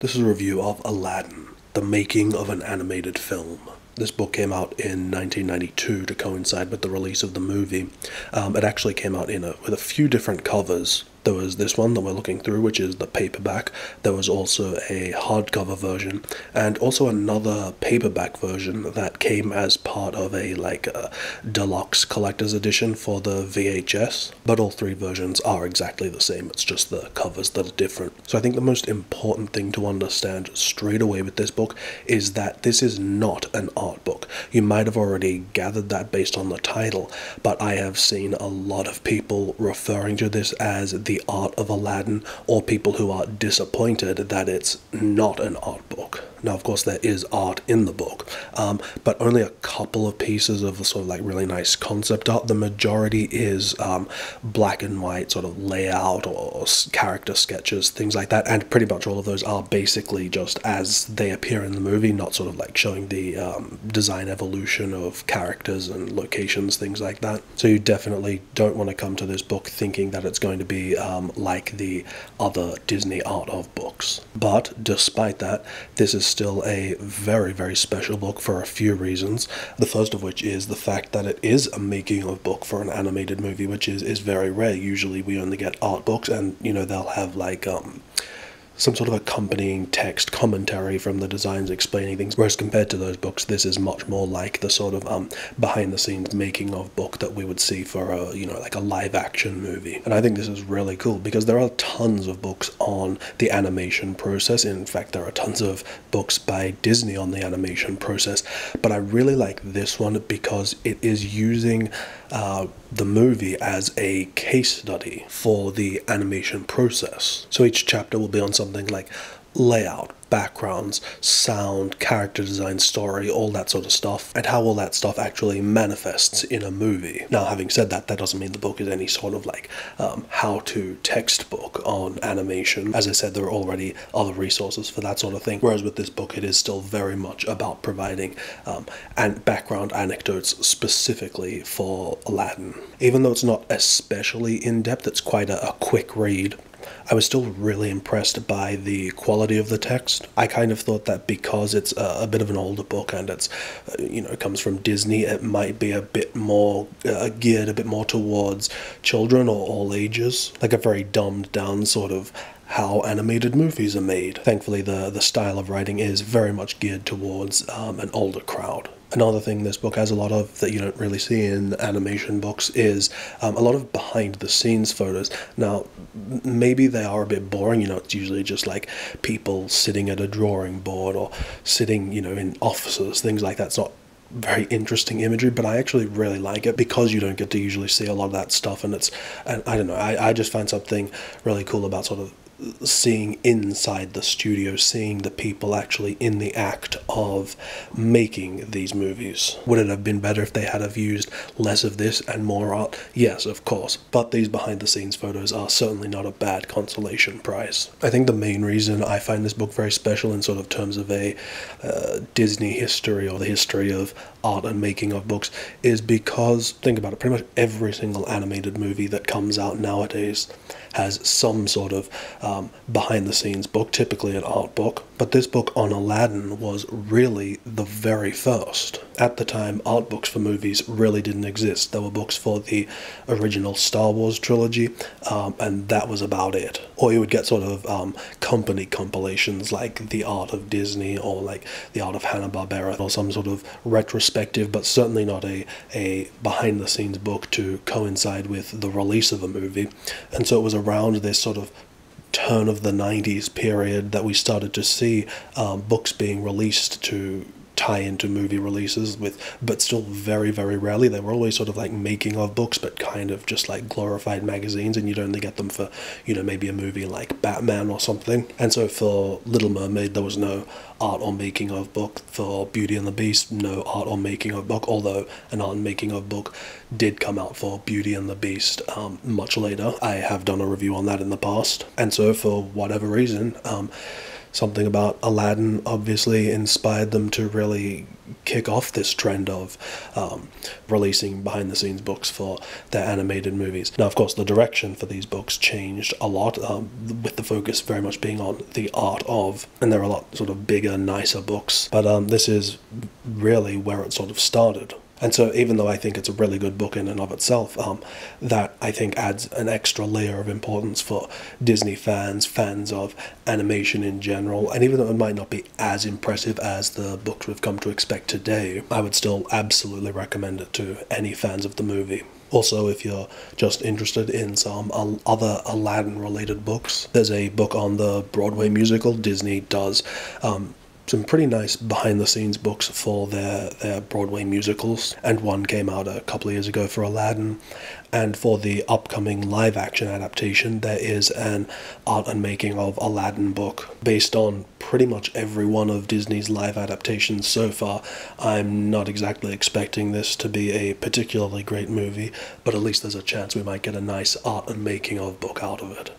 This is a review of Aladdin, the making of an animated film. This book came out in 1992 to coincide with the release of the movie. It actually came out with a few different covers. There was this one that we're looking through, which is the paperback. There was also a hardcover version, and also another paperback version that came as part of a deluxe collector's edition for the VHS. But all three versions are exactly the same. It's just the covers that are different. So I think the most important thing to understand straight away with this book is that this is not an art book. You might have already gathered that based on the title, but I have seen a lot of people referring to this as the art of Aladdin, or people who are disappointed that it's not an art book. Now, of course, there is art in the book, but only a couple of pieces of sort of like really nice concept art. The majority is black and white sort of layout or character sketches, things like that, and pretty much all of those are basically just as they appear in the movie, not sort of like showing the design evolution of characters and locations, things like that. So you definitely don't want to come to this book thinking that it's going to be like the other Disney art of books. But despite that, this is still a very, very special book for a few reasons. The first of which is the fact that it is a making of book for an animated movie, which is very rare. Usually we only get art books, and you know, they'll have like some sort of accompanying text commentary from the designers explaining things, whereas compared to those books, this is much more like the sort of behind-the-scenes making of book that we would see for a, you know, like a live-action movie. And I think this is really cool because there are tons of books on the animation process. In fact, there are tons of books by Disney on the animation process, but I really like this one because it is using the movie as a case study for the animation process. So each chapter will be on something like layout, backgrounds, sound, character design, story, all that sort of stuff, and how all that stuff actually manifests in a movie. Now, having said that, that doesn't mean the book is any sort of like how-to textbook on animation. As I said, there are already other resources for that sort of thing, whereas with this book, it is still very much about providing and background anecdotes specifically for Aladdin. Even though it's not especially in-depth, it's quite a quick read. I was still really impressed by the quality of the text. I kind of thought that because it's a bit of an older book and it's, you know, it comes from Disney, it might be a bit more geared a bit more towards children or all ages, like a very dumbed down sort of how animated movies are made. Thankfully, the style of writing is very much geared towards an older crowd. Another thing this book has a lot of that you don't really see in animation books is a lot of behind-the-scenes photos. Now, maybe they are a bit boring, you know, it's usually just like people sitting at a drawing board or sitting, you know, in offices, things like that. It's not very interesting imagery, but I actually really like it because you don't get to usually see a lot of that stuff, and it's, and I don't know, I just find something really cool about sort of seeing inside the studio, seeing the people actually in the act of making these movies. Would it have been better if they had have used less of this and more art? Yes, of course, but these behind-the-scenes photos are certainly not a bad consolation prize. I think the main reason I find this book very special in sort of terms of a Disney history or the history of art and making of books is because, think about it, pretty much every single animated movie that comes out nowadays has some sort of behind-the-scenes book, typically an art book, but this book on Aladdin was really the very first. At the time, art books for movies really didn't exist. There were books for the original Star Wars trilogy, and that was about it. Or you would get sort of company compilations like The Art of Disney or like The Art of Hanna-Barbera or some sort of retrospective, but certainly not a behind-the-scenes book to coincide with the release of a movie. And so it was around this sort of turn of the 90s period that we started to see books being released to tie into movie releases with, but still very, very rarely. They were always sort of like making of books, but kind of just like glorified magazines, and you'd only get them for, you know, maybe a movie like Batman or something. And so for Little Mermaid, there was no art or making of book. For Beauty and the Beast, no art or making of book, although an art and making of book did come out for Beauty and the Beast much later. I have done a review on that in the past. And so for whatever reason, Something about Aladdin obviously inspired them to really kick off this trend of releasing behind-the-scenes books for their animated movies. Now, of course, the direction for these books changed a lot, with the focus very much being on the art of, and there are a lot sort of bigger, nicer books, but this is really where it sort of started. And so even though I think it's a really good book in and of itself, that I think adds an extra layer of importance for Disney fans, fans of animation in general, and even though it might not be as impressive as the books we've come to expect today, I would still absolutely recommend it to any fans of the movie. Also, if you're just interested in some other Aladdin-related books, there's a book on the Broadway musical. Disney does some pretty nice behind-the-scenes books for their Broadway musicals, and one came out a couple of years ago for Aladdin. And for the upcoming live-action adaptation, there is an art and making of Aladdin book based on pretty much every one of Disney's live adaptations so far. I'm not exactly expecting this to be a particularly great movie, but at least there's a chance we might get a nice art and making of book out of it.